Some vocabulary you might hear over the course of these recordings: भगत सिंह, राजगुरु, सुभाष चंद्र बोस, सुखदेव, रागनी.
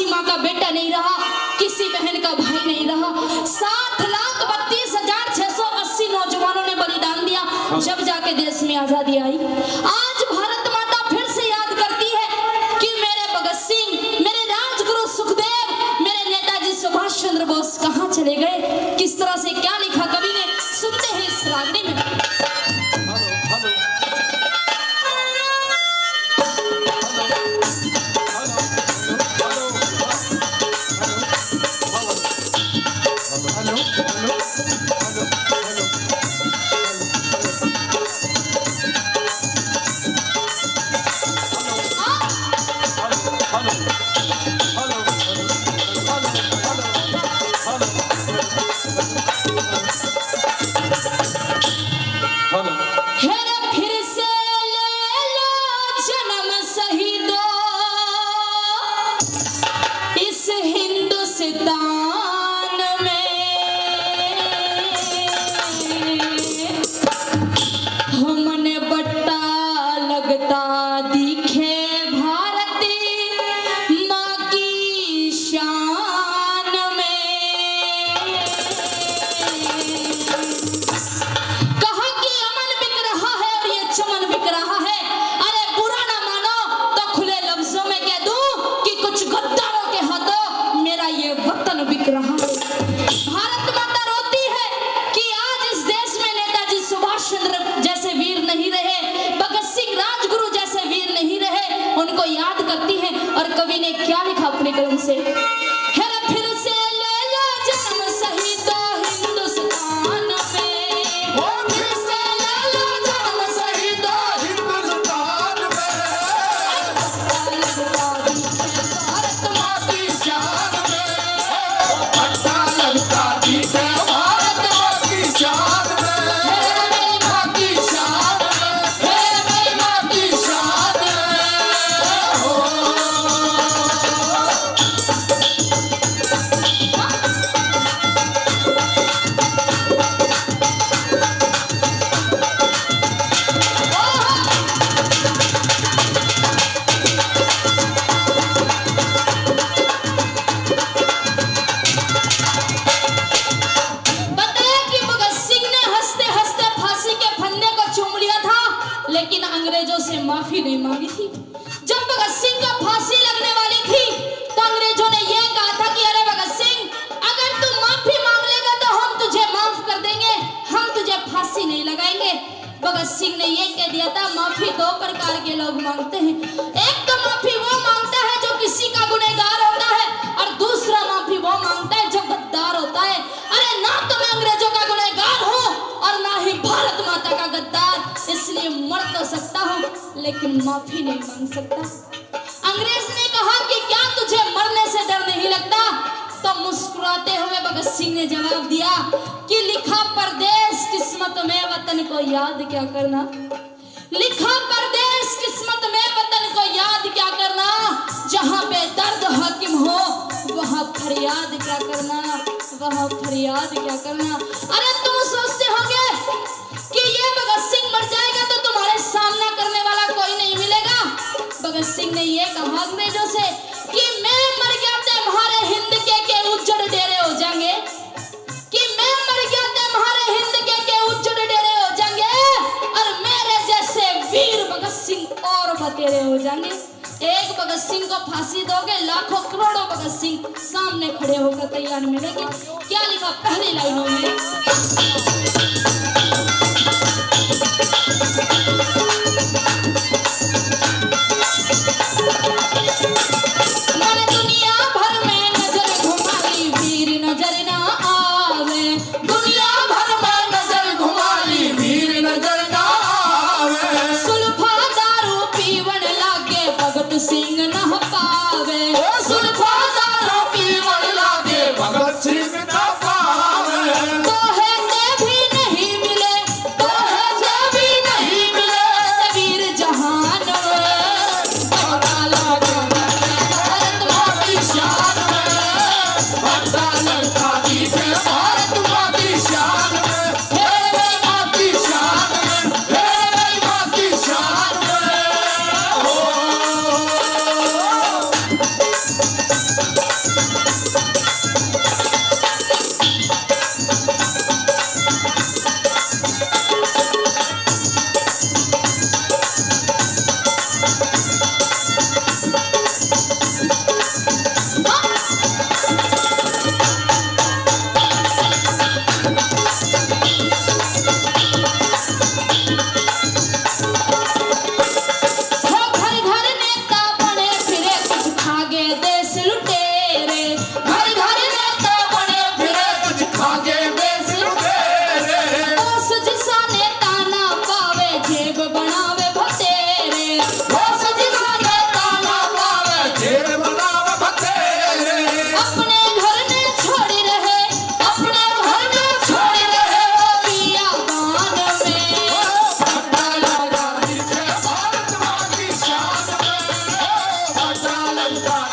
किसी माँ का बेटा नहीं रहा, किसी बहन का भाई नहीं रहा। 7,32,680 नौजवानों ने बलिदान दिया जब जाके देश में आजादी आई। आज भारत माता फिर से याद करती है कि मेरे भगत सिंह, मेरे राजगुरु सुखदेव, मेरे नेताजी सुभाष चंद्र बोस कहाँ चले गए। किस तरह से क्या लिखा कवि ने, सुनते हैं इस रागनी में।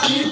Come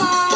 on.